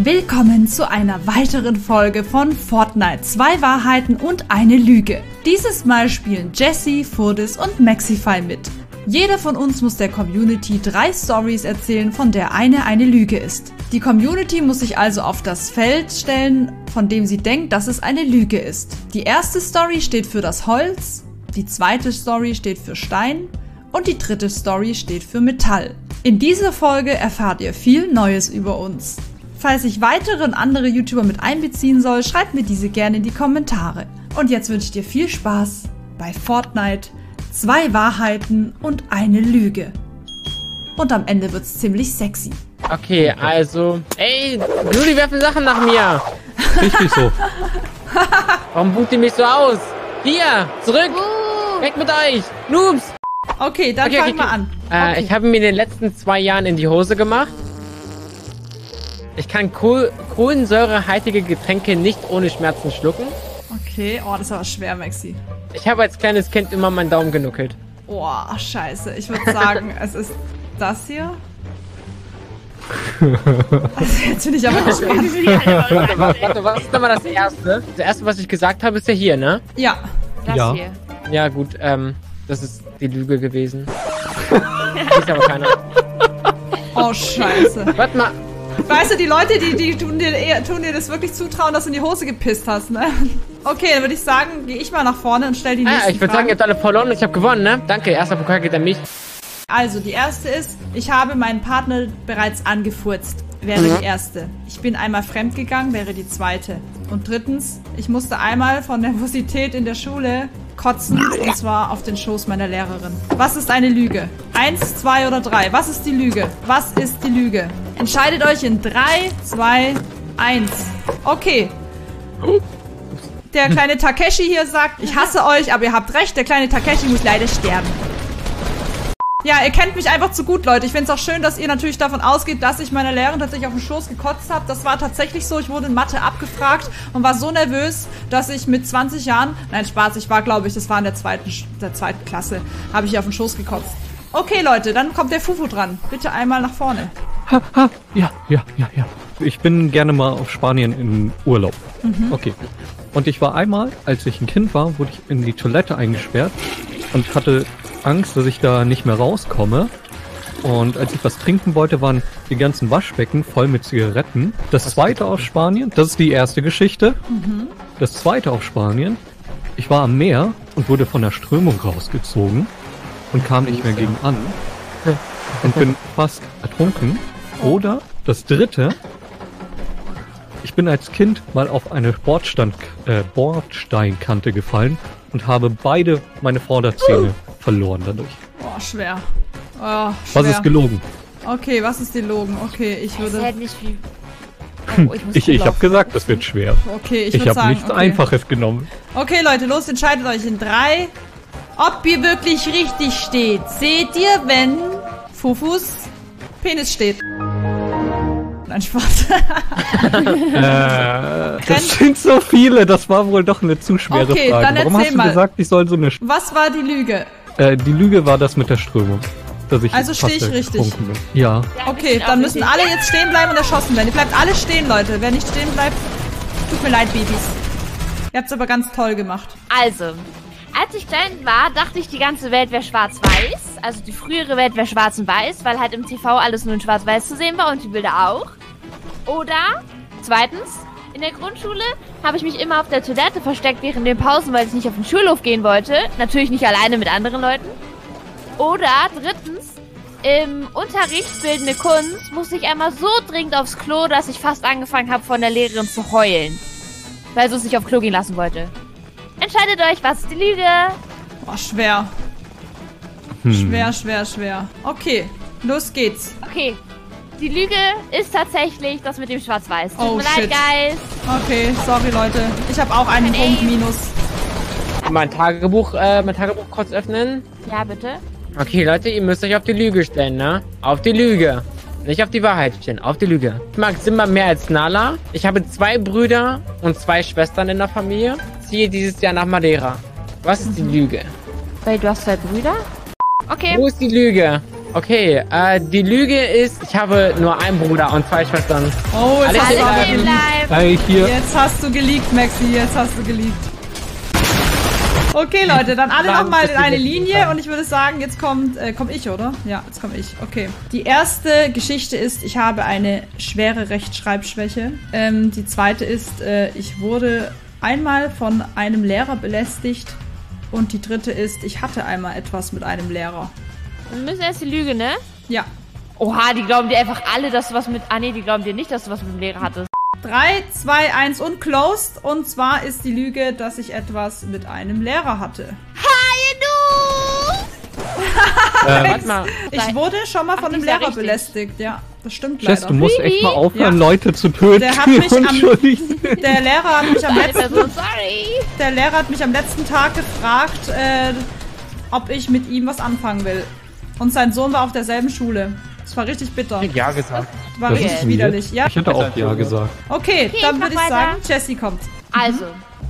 Willkommen zu einer weiteren Folge von Fortnite. 2 Wahrheiten und eine Lüge. Dieses Mal spielen Jessie, Furdis und Mexify mit. Jeder von uns muss der Community 3 Stories erzählen, von der eine Lüge ist. Die Community muss sich also auf das Feld stellen, von dem sie denkt, dass es eine Lüge ist. Die erste Story steht für das Holz, die zweite Story steht für Stein und die dritte Story steht für Metall. In dieser Folge erfahrt ihr viel Neues über uns. Falls ich weitere und andere YouTuber mit einbeziehen soll, schreibt mir diese gerne in die Kommentare. Und jetzt wünsche ich dir viel Spaß bei Fortnite. 2 Wahrheiten und eine Lüge. Und am Ende wird's ziemlich sexy. Okay, also... Ey, Juli, werfen Sachen nach mir! Richtig so. Warum bucht ihr mich so aus? Hier, zurück! Weg mit euch! Noobs! Okay, dann fangen wir an. Okay. Ich habe mir in den letzten 2 Jahren in die Hose gemacht. Ich kann kohlensäurehaltige Getränke nicht ohne Schmerzen schlucken. Okay, oh, das war schwer, Maxi. Ich habe als kleines Kind immer meinen Daumen genuckelt. Oh, scheiße. Ich würde sagen, es ist das hier. Also jetzt bin ich aber gespannt. Warte, was ist nochmal das Erste? Das Erste, was ich gesagt habe, ist ja hier, ne? Ja. Das hier. Ja, gut, das ist die Lüge gewesen. Das ist aber keiner. Oh, scheiße. Warte mal. Weißt du, die Leute, die tun dir das wirklich zutrauen, dass du in die Hose gepisst hast, ne? Okay, dann würde ich sagen, gehe ich mal nach vorne und stell die nächsten Fragen. Ich würde sagen, ihr habt alle verloren und ich habe gewonnen, ne? Danke, erster Pokal geht an mich. Also, die erste ist, ich habe meinen Partner bereits angefurzt, wäre die erste. Ich bin einmal fremdgegangen, wäre die zweite. Und drittens, ich musste einmal von Nervosität in der Schule kotzen, und zwar auf den Schoß meiner Lehrerin. Was ist eine Lüge? 1, 2 oder 3? Was ist die Lüge? Was ist die Lüge? Entscheidet euch in 3, 2, 1. Okay. Der kleine Takeshi hier sagt, ich hasse euch, aber ihr habt recht, der kleine Takeshi muss leider sterben. Ja, ihr kennt mich einfach zu gut, Leute. Ich finde es auch schön, dass ihr natürlich davon ausgeht, dass ich meiner Lehrerin tatsächlich auf den Schoß gekotzt habe. Das war tatsächlich so. Ich wurde in Mathe abgefragt und war so nervös, dass ich mit 20 Jahren... Nein, Spaß, ich war, glaube ich, das war in der zweiten Klasse, habe ich auf den Schoß gekotzt. Okay, Leute, dann kommt der Fufu dran. Bitte einmal nach vorne. Ja. Ich bin gerne mal auf Spanien in Urlaub. Okay. Und ich war einmal, als ich ein Kind war, wurde ich in die Toilette eingesperrt und hatte... Angst, dass ich da nicht mehr rauskomme. Und als ich was trinken wollte, waren die ganzen Waschbecken voll mit Zigaretten. Das zweite aus Spanien, das ist die erste Geschichte. Das zweite aus Spanien, ich war am Meer und wurde von der Strömung rausgezogen und kam nicht mehr gegen an und bin fast ertrunken. Oder das dritte, ich bin als Kind mal auf eine Bordsteinkante gefallen und habe beide meine Vorderzähne verloren dadurch. Boah, schwer. Oh, schwer. Was ist gelogen? Okay, was ist gelogen? Okay, ich würde... Oh, ich habe gesagt, das wird schwer. Okay, ich würde sagen... Ich habe nichts Einfaches genommen. Okay, Leute, los, entscheidet euch in 3. Ob ihr wirklich richtig steht, seht ihr, wenn Fufus Penis steht. Nein, Spaß. Das sind so viele, das war wohl doch eine zu schwere Frage. Dann warum hast du gesagt, ich soll so eine... Was war die Lüge? Die Lüge war das mit der Strömung. Dass ich also stehe ich richtig. Bin. Ja. Okay, dann müssen alle jetzt stehen bleiben und erschossen werden. Ihr bleibt alle stehen, Leute. Wer nicht stehen bleibt, tut mir leid, Babys. Ihr habt es aber ganz toll gemacht. Also, als ich klein war, dachte ich, die ganze Welt wäre schwarz-weiß. Also die frühere Welt wäre schwarz und weiß, weil halt im TV alles nur in schwarz-weiß zu sehen war und die Bilder auch. Oder, zweitens, in der Grundschule habe ich mich immer auf der Toilette versteckt während den Pausen, weil ich nicht auf den Schulhof gehen wollte. Natürlich nicht alleine mit anderen Leuten. Oder drittens, im Unterricht Bildende Kunst musste ich einmal so dringend aufs Klo, dass ich fast angefangen habe, von der Lehrerin zu heulen. Weil sie es nicht aufs Klo gehen lassen wollte. Entscheidet euch, was ist die Lüge? Boah, schwer. Schwer. Okay, los geht's. Okay. Die Lüge ist tatsächlich das mit dem Schwarz-Weiß. Tut mir leid, Guys. Okay, sorry, Leute. Ich habe auch einen Punkt minus. Mein Tagebuch kurz öffnen. Ja, bitte. Okay, Leute, ihr müsst euch auf die Lüge stellen, ne? Auf die Lüge. Nicht auf die Wahrheit stellen, auf die Lüge. Ich mag Simba mehr als Nala. Ich habe 2 Brüder und 2 Schwestern in der Familie. Ziehe dieses Jahr nach Madeira. Was ist die Lüge? Weil du hast 2 Brüder? Okay. Wo ist die Lüge? Okay, die Lüge ist, ich habe nur einen Bruder und zwei Schwestern. Oh, jetzt alle hier. Jetzt hast du geleakt, Maxi, jetzt hast du geleakt. Okay, Leute, dann alle nochmal in eine Linie und ich würde sagen, jetzt komm ich, oder? Ja, jetzt komme ich. Okay. Die erste Geschichte ist, ich habe eine schwere Rechtschreibschwäche. Die zweite ist, ich wurde einmal von einem Lehrer belästigt. Und die dritte ist, ich hatte einmal etwas mit einem Lehrer. Wir müssen erst die Lüge, ne? Ja. Oha, die glauben dir einfach alle, dass du was mit... Ah, nee, die glauben dir nicht, dass du was mit dem Lehrer hattest. 3, 2, 1 und closed. Und zwar ist die Lüge, dass ich etwas mit einem Lehrer hatte. Hi, du! Warte mal. Ich wurde schon mal von einem Lehrer belästigt, ja. Das stimmt leider. Jess, du musst echt mal aufhören, Leute zu töten. Der Lehrer hat mich am letzten Tag gefragt, ob ich mit ihm was anfangen will. Und sein Sohn war auf derselben Schule. Das war richtig bitter. Ich hätte ja gesagt. Das war richtig widerlich. Ja? Ich hätte auch ja gesagt. Okay, dann würde ich sagen, Jessie kommt. Also,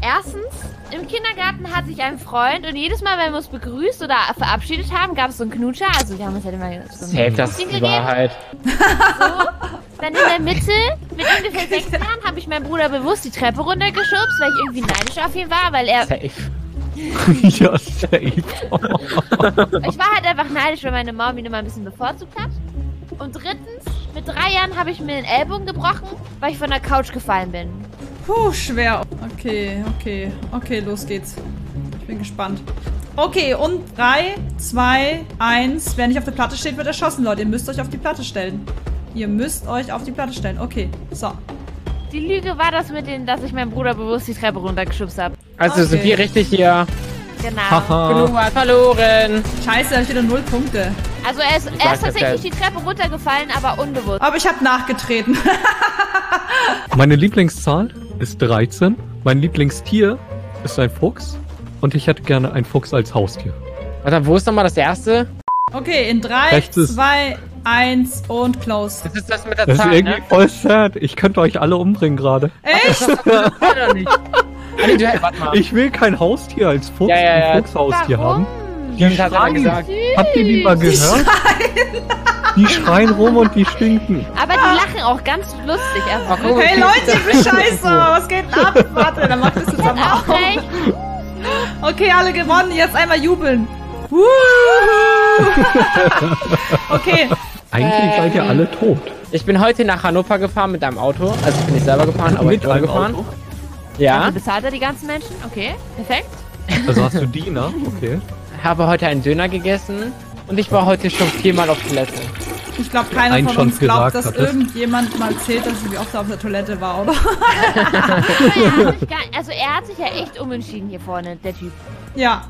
erstens, im Kindergarten hatte ich einen Freund und jedes Mal, wenn wir uns begrüßt oder verabschiedet haben, gab es so einen Knutscher. Also, wir haben uns halt immer so einen Knutscher das ist die Wahrheit. So, dann in der Mitte, mit ungefähr 6 Jahren, habe ich meinen Bruder bewusst die Treppe runtergeschubst, weil ich irgendwie neidisch auf ihn war, weil er... Safe. Ja, safe. Ich war halt einfach neidisch, weil meine Mom ihn immer ein bisschen bevorzugt hat. Und drittens, mit 3 Jahren habe ich mir den Ellbogen gebrochen, weil ich von der Couch gefallen bin. Puh, schwer. Okay, okay, okay, los geht's. Ich bin gespannt. Okay, und 3, 2, 1. Wer nicht auf der Platte steht, wird erschossen, Leute. Ihr müsst euch auf die Platte stellen. Ihr müsst euch auf die Platte stellen. Okay, so. Die Lüge war das mit dem, dass ich meinen Bruder bewusst die Treppe runtergeschubst habe. Also sind wir richtig hier. Genau. Genug hat verloren. Scheiße, hab ich wieder 0 Punkte. Also er ist tatsächlich die Treppe runtergefallen, aber unbewusst. Aber ich habe nachgetreten. Meine Lieblingszahl ist 13. Mein Lieblingstier ist ein Fuchs. Und ich hätte gerne einen Fuchs als Haustier. Warte, wo ist nochmal das erste? Okay, in 3, 2, 1 und close. Das ist das mit der Zahl, ist irgendwie voll sad. Ich könnte euch alle umbringen gerade. Echt? Ich will kein Haustier als Fuchs, ein Fuchshaustier haben. Die schreien, gesagt. Habt ihr die mal gehört? Die schreien rum und die stinken. Aber die lachen auch ganz lustig. Also hey Leute, ich bin scheiße, was geht denn ab? Warte, dann macht das zusammen auch. Okay, alle gewonnen, jetzt einmal jubeln. Okay. Eigentlich seid ihr alle tot. Ich bin heute nach Hannover gefahren mit einem Auto. Also ich bin nicht selber gefahren, aber mit einem Auto. Ja. Also bezahlt er die ganzen Menschen? Okay, perfekt. Also hast du Diener? Okay. Ich habe heute einen Döner gegessen und ich war heute schon 4-mal auf Toilette. Ich glaube, keiner von uns glaubt, dass irgendjemand mal zählt, dass ich wie oft auf der Toilette war, oder? Also er hat sich ja echt umentschieden hier vorne, der Typ. Ja.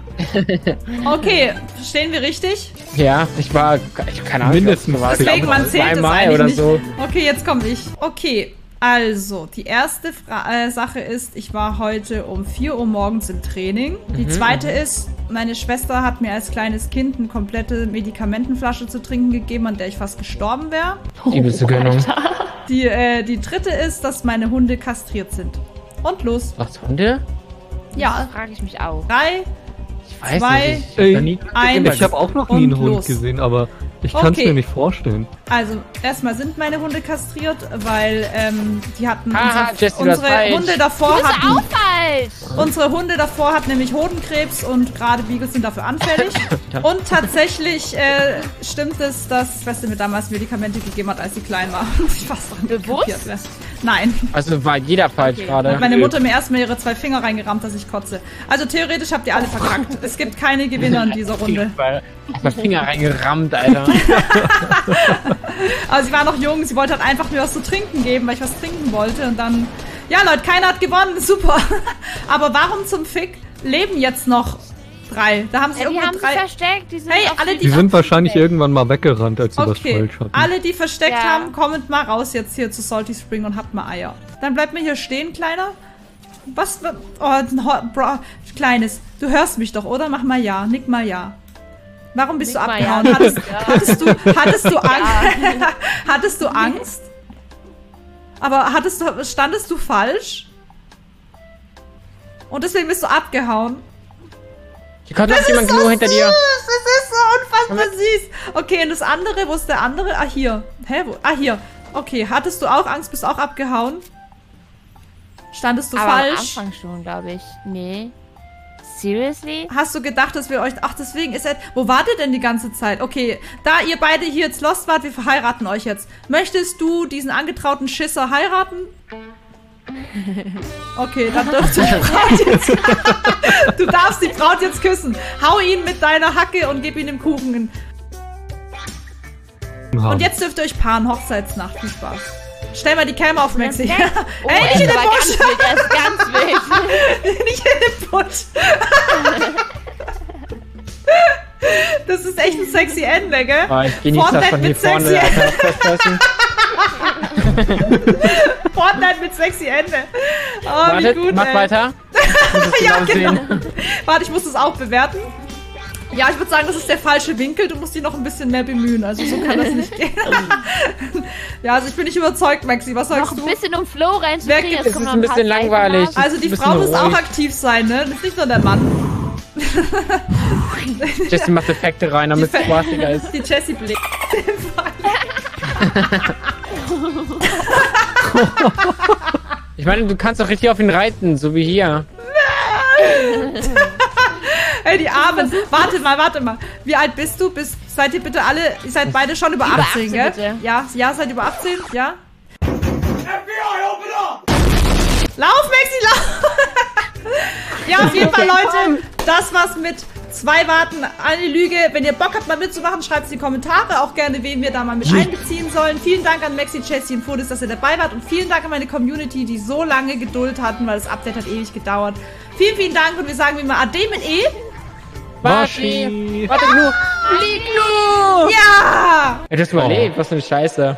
Okay, stehen wir richtig? Ja, ich war, keine Ahnung, mindestens was. Deswegen, man zählt es eigentlich oder so. Okay, jetzt komme ich. Okay. Also, die erste Sache ist, ich war heute um 4 Uhr morgens im Training. Die zweite ist, meine Schwester hat mir als kleines Kind eine komplette Medikamentenflasche zu trinken gegeben, an der ich fast gestorben wäre. Die dritte ist, dass meine Hunde kastriert sind. Und los. Was, Hunde? Ja. Das frage ich mich auch. 3, 2, 1. Ich habe auch noch nie einen Hund gesehen, aber... Ich kann es mir nicht vorstellen. Also, erstmal sind meine Hunde kastriert, weil die hatten... Aha, unsere Hunde davor hatten... auch falsch! Unsere Hunde davor hatten nämlich Hodenkrebs und gerade Beagles sind dafür anfällig. Und tatsächlich stimmt es, dass Schwester mir damals Medikamente gegeben hat, als sie klein war. Ich weiß doch nicht, kapiert wäre. Nein. Also war jeder falsch gerade. Hat meine Mutter mir erstmal ihre 2 Finger reingerammt, dass ich kotze. Also theoretisch habt ihr alle verkackt. Es gibt keine Gewinner in dieser Runde. Erstmal Finger reingerammt, Alter. Aber sie war noch jung, sie wollte halt einfach mir was zu trinken geben, weil ich was trinken wollte und dann... Ja Leute, keiner hat gewonnen, super. Aber warum zum Fick leben jetzt noch 3? Da haben sie die versteckt, die sind die sind wahrscheinlich irgendwann mal weggerannt, als sie das falsch hatten. Alle, die versteckt haben, kommt mal raus jetzt hier zu Salty Spring und habt mal Eier. Dann bleibt mir hier stehen, Kleiner. Was? Oh, bro, Kleines, du hörst mich doch, oder? Mach mal ja, nick mal ja. Warum bist du abgehauen? Ja. Hattest du Angst? Hattest du Angst? Aber standest du falsch? Und deswegen bist du abgehauen? Hier kommt jemand nur hinter dir. Das ist so unfassbar. Erstmal süß. Okay, und das andere, wo ist der andere? Ah, hier. Hä? Wo? Ah, hier. Okay, hattest du auch Angst, bist auch abgehauen? Standest du aber falsch? Am Anfang schon, glaube ich. Nee. Seriously? Hast du gedacht, dass wir euch... Ach, deswegen ist er... Wo wart ihr denn die ganze Zeit? Okay, da ihr beide hier jetzt lost wart, wir verheiraten euch jetzt. Möchtest du diesen angetrauten Schisser heiraten? Okay, dann dürft ihr die Braut jetzt... Du darfst die Braut jetzt küssen. Hau ihn mit deiner Hacke und gib ihm den Kuchen. Und jetzt dürft ihr euch paaren. Hochzeitsnacht. Viel Spaß. Stell mal die Kamera auf, Maxi. Ey, oh, nicht in den Busch! Er ist ganz wild. Nicht in den Busch. Das ist echt ein sexy Ende, gell? Oh, ich genieße das von hier vorne. Fortnite mit sexy Ende. Oh, wartet, wie gut, mach weiter. Ja, genau. Warte, ich muss das auch bewerten. Ja, ich würde sagen, das ist der falsche Winkel. Du musst dich noch ein bisschen mehr bemühen. Also so kann das nicht gehen. Ja, also ich bin nicht überzeugt, Maxi. Was sagst du? Noch ein bisschen um Florenz. Wer gibt es? Das ist ein bisschen langweilig. Also die Frau muss auch aktiv sein, ne? Das ist nicht nur der Mann. Jessie macht Effekte rein, damit es spaßiger ist. Die Jessie blickt. Ich meine, du kannst doch richtig auf ihn reiten, so wie hier. Ey, die Armen. Warte mal, warte mal. Wie alt bist du? Seid ihr bitte alle... Ihr seid beide schon über 18, gell? Bitte. Ja, ja, seid über 18? Ja? FBI, open up! Lauf, Maxi, lauf! Ja, auf jeden Fall, Leute. Das war's mit 2 Warten, eine Lüge. Wenn ihr Bock habt, mal mitzumachen, schreibt es in die Kommentare. Auch gerne, wen wir da mal mit einbeziehen sollen. Vielen Dank an Maxi, Jessie und Furdis, dass ihr dabei wart. Und vielen Dank an meine Community, die so lange Geduld hatten, weil das Update hat ewig gedauert. Vielen, vielen Dank. Und wir sagen wie immer Ade mit E. Waschi. Warte, genug. Lieg nur. Ja. Er hat das überlebt. Was für eine Scheiße.